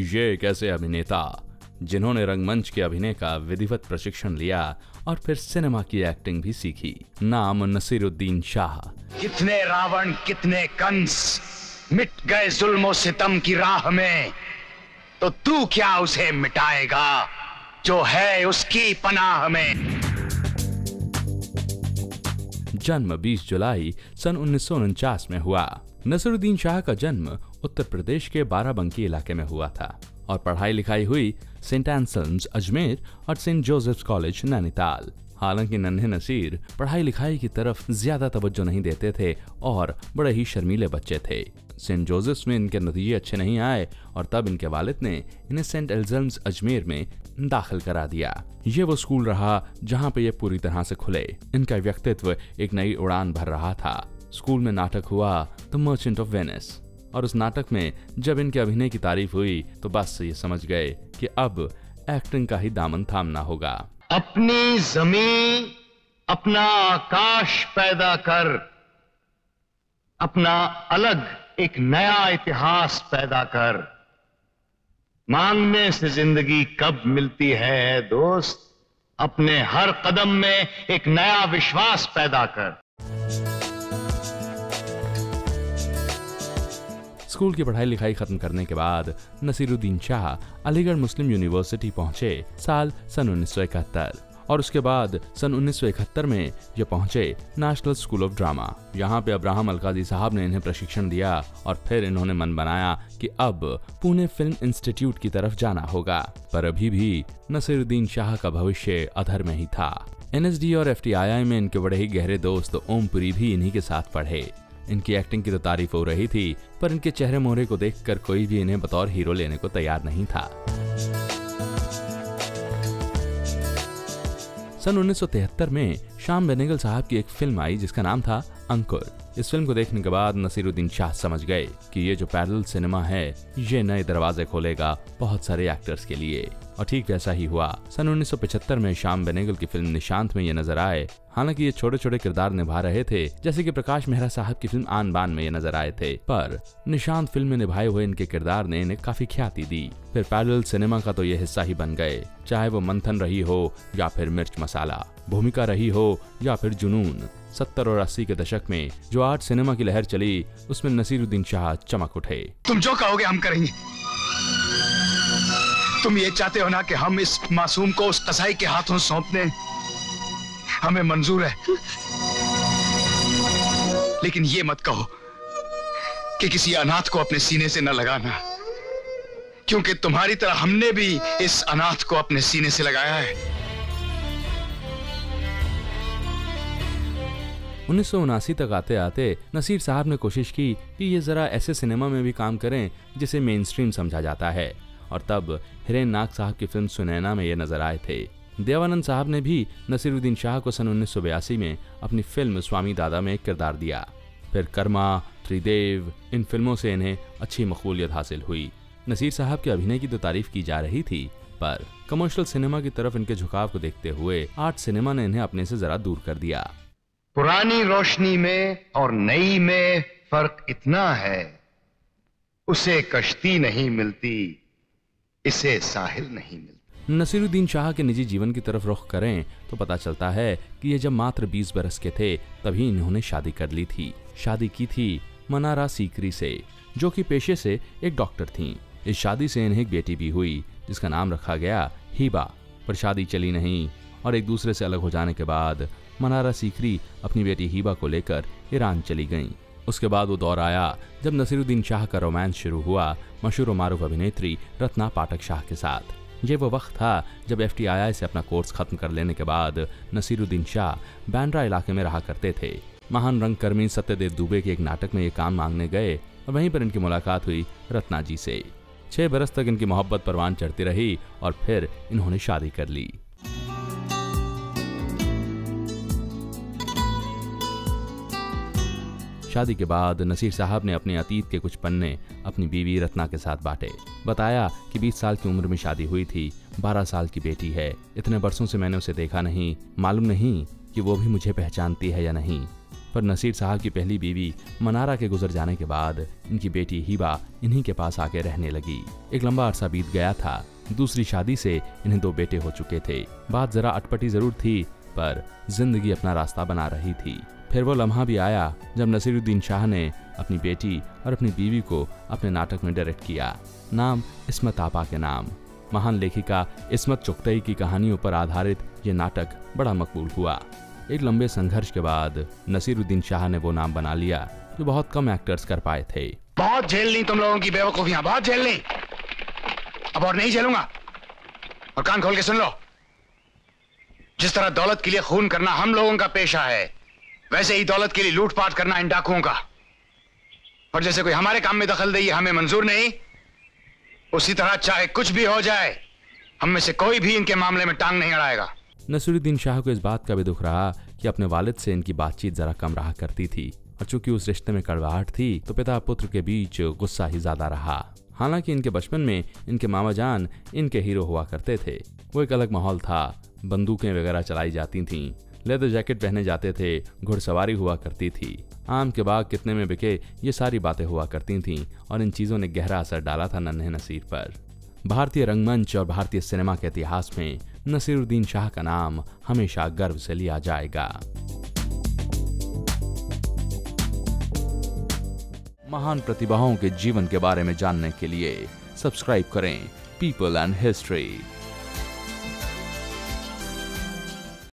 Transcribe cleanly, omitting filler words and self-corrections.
ये एक ऐसे अभिनेता जिन्होंने रंगमंच के अभिनय का विधिवत प्रशिक्षण लिया और फिर सिनेमा की एक्टिंग भी सीखी। नाम नसीरुद्दीन शाह। कितने रावण कितने कंस मिट गए जुल्मों सितम की राह में, तो तू क्या उसे मिटाएगा जो है उसकी पनाह में। जन्म 20 जुलाई सन 1949 में हुआ। नसीरुद्दीन शाह का जन्म उत्तर प्रदेश के बाराबंकी इलाके में हुआ था और पढ़ाई लिखाई हुई सेंट एंसेल्म्स अजमेर और सेंट जोसेफ्स कॉलेज नैनीताल। हालांकि नन्हे नसीर पढ़ाई लिखाई की तरफ ज्यादा तवज्जो नहीं देते थे और बड़े ही शर्मीले बच्चे थे। सेंट जोसेफ्स में इनके नतीजे अच्छे नहीं आए और तब इनके वालिद ने इन्हें सेंट एंसेल्म्स अजमेर में दाखिल करा दिया। ये वो स्कूल रहा जहाँ पे ये पूरी तरह से खुले। इनका व्यक्तित्व एक नई उड़ान भर रहा था। स्कूल में नाटक हुआ द मर्चेंट ऑफ वेनिस और उस नाटक में जब इनके अभिनय की तारीफ हुई तो बस ये समझ गए कि अब एक्टिंग का ही दामन थामना होगा। अपनी जमीन अपना आकाश पैदा कर, अपना अलग एक नया इतिहास पैदा कर, मांगने से जिंदगी कब मिलती है दोस्त, अपने हर कदम में एक नया विश्वास पैदा कर। स्कूल की पढ़ाई लिखाई खत्म करने के बाद नसीरुद्दीन शाह अलीगढ़ मुस्लिम यूनिवर्सिटी पहुंचे सन 1971 और उसके बाद सन 1971 में ये पहुंचे नेशनल स्कूल ऑफ ड्रामा। यहाँ पे अब्राहम अलकाजी साहब ने इन्हें प्रशिक्षण दिया और फिर इन्होंने मन बनाया कि अब पुणे फिल्म इंस्टीट्यूट की तरफ जाना होगा। पर अभी भी नसीरुद्दीन शाह का भविष्य अधर में ही था। NSD और FTII में इनके बड़े ही गहरे दोस्त ओम पुरी भी इन्हीं के साथ पढ़े। इनकी एक्टिंग की तो तारीफ हो रही थी पर इनके चेहरे मोहरे को देखकर कोई भी इन्हें बतौर हीरो लेने को तैयार नहीं था। सन 1973 में श्याम बेनेगल साहब की एक फिल्म आई जिसका नाम था अंकुर। इस फिल्म को देखने के बाद नसीरुद्दीन शाह समझ गए कि ये जो पैरेलल सिनेमा है ये नए दरवाजे खोलेगा बहुत सारे एक्टर्स के लिए और ठीक वैसा ही हुआ। सन 1975 में श्याम बेनेगल की फिल्म निशांत में ये नजर आए। हालांकि ये छोटे छोटे किरदार निभा रहे थे, जैसे कि प्रकाश मेहरा साहब की फिल्म आन बान में ये नजर आए थे, पर निशांत फिल्म में निभाए हुए इनके किरदार ने इन्हें काफी ख्याति दी। फिर पैरेलल सिनेमा का तो ये हिस्सा ही बन गए, चाहे वो मंथन रही हो या फिर मिर्च मसाला, भूमिका रही हो या फिर जुनून। 70 और 80 के दशक में जो आर्ट सिनेमा की लहर चली उसमें नसीरुद्दीन शाह चमक उठे। तुम जो कहोगे हम करेंगे। तुम ये चाहते हो ना कि हम इस मासूम को उस कसाई के हाथों सौंप दें, हमें मंजूर है, लेकिन ये मत कहो कि किसी अनाथ को अपने सीने से न लगाना, क्योंकि तुम्हारी तरह हमने भी इस अनाथ को अपने सीने से लगाया है। 1979 तक आते आते नसीर साहब ने कोशिश की कि ये जरा ऐसे सिनेमा में भी काम करें जिसे मेन स्ट्रीम समझा जाता है और तब हिरेन नाग साहब की फिल्म सुनैना में ये नजर आए थे। देवानंद साहब ने भी नसीरुद्दीन शाह को सन 1982 में अपनी फिल्म स्वामी दादा में किरदार दिया। फिर कर्मा, त्रिदेव, इन फिल्मों से इन्हें अच्छी मकबूलियत हासिल हुई। नसीर साहब के अभिनय की तो तारीफ की जा रही थी पर कमर्शियल सिनेमा की तरफ इनके झुकाव को देखते हुए आर्ट सिनेमा ने इन्हें अपने से जरा दूर कर दिया। पुरानी रोशनी में और नई में फर्क इतना है, उसे कश्ती नहीं मिलती, इसे साहिल नहीं मिलता। नसीरुद्दीन शाह के निजी जीवन की तरफ रुख करें तो पता चलता है कि ये जब मात्र 20 बरस के थे तभी इन्होंने शादी कर ली थी। शादी की थी मनारा सीकरी से, जो कि पेशे से एक डॉक्टर थीं। इस शादी से इन्हें एक बेटी भी हुई जिसका नाम रखा गया हिबा, पर शादी चली नहीं और एक दूसरे से अलग हो जाने के बाद मनारा सीकरी अपनी बेटी हिबा को लेकर ईरान चली गईं। उसके बाद वो दौर आया जब नसीरुद्दीन शाह का रोमांस शुरू हुआ मशहूर मारूफ अभिनेत्री रत्ना पाठक शाह के साथ। ये वो वक्त था जब FTII से अपना कोर्स खत्म कर लेने के बाद नसीरुद्दीन शाह बांद्रा इलाके में रहा करते थे। महान रंगकर्मी सत्यदेव दुबे के एक नाटक में ये काम मांगने गए और वहीं पर इनकी मुलाकात हुई रत्ना जी से। 6 बरस तक इनकी मोहब्बत परवान चढ़ती रही और फिर इन्होंने शादी कर ली। शादी के बाद नसीर साहब ने अपने अतीत के कुछ पन्ने अपनी बीवी रत्ना के साथ बांटे। बताया कि 20 साल की उम्र में शादी हुई थी, 12 साल की बेटी है, इतने बरसों से मैंने उसे देखा नहीं, मालूम नहीं कि वो भी मुझे पहचानती है या नहीं। पर नसीर साहब की पहली बीवी मनारा के गुजर जाने के बाद इनकी बेटी हिबा इन्हीं के पास आके रहने लगी। एक लंबा अरसा बीत गया था। दूसरी शादी से इन्हें 2 बेटे हो चुके थे। बात जरा अटपटी जरूर थी पर जिंदगी अपना रास्ता बना रही थी। फिर वो लम्हा भी आया जब नसीरुद्दीन शाह ने अपनी बेटी और अपनी बीवी को अपने नाटक में डायरेक्ट किया, नाम इस्मत आपा के नाम। महान लेखिका इस्मत चुगतई की कहानियों पर आधारित ये नाटक बड़ा मकबूल हुआ। एक लंबे संघर्ष के बाद नसीरुद्दीन शाह ने वो नाम बना लिया जो बहुत कम एक्टर्स कर पाए थे। बहुत झेल ली तुम लोगों की बेवकूफियां, बहुत झेल ली, अब और नहीं झेलूंगा। और कान खोल के सुन लो, जिस तरह दौलत के लिए खून करना हम लोगों का पेशा है, वैसे ही दौलत के लिए लूटपाट करना इन डाकुओं का। और जैसे कोई हमारे काम में दखल दे हमें मंजूर नहीं, उसी तरह चाहे कुछ भी हो जाए हम में से कोई भी इनके मामले में टांग नहीं अड़ाएगा। नसीरुद्दीन शाह को इस बात का भी दुख रहा कि अपने वालिद से इनकी बातचीत जरा कम रहा करती थी, और चूंकि उस रिश्ते में कड़वाहट थी तो पिता पुत्र के बीच गुस्सा ही ज्यादा रहा। हालांकि इनके बचपन में इनके मामा जान इनके हीरो हुआ करते थे। वो एक अलग माहौल था, बंदूकें वगैरह चलाई जाती थीं, लेदर जैकेट पहने जाते थे, घुड़सवारी हुआ करती थी, आम के बाग कितने में बिके, ये सारी बातें हुआ करती थीं, और इन चीज़ों ने गहरा असर डाला था नन्हे नसीर पर। भारतीय रंगमंच और भारतीय सिनेमा के इतिहास में नसीरुद्दीन शाह का नाम हमेशा गर्व से लिया जाएगा। महान प्रतिभाओं के जीवन के बारे में जानने के लिए सब्सक्राइब करें पीपल एंड हिस्ट्री।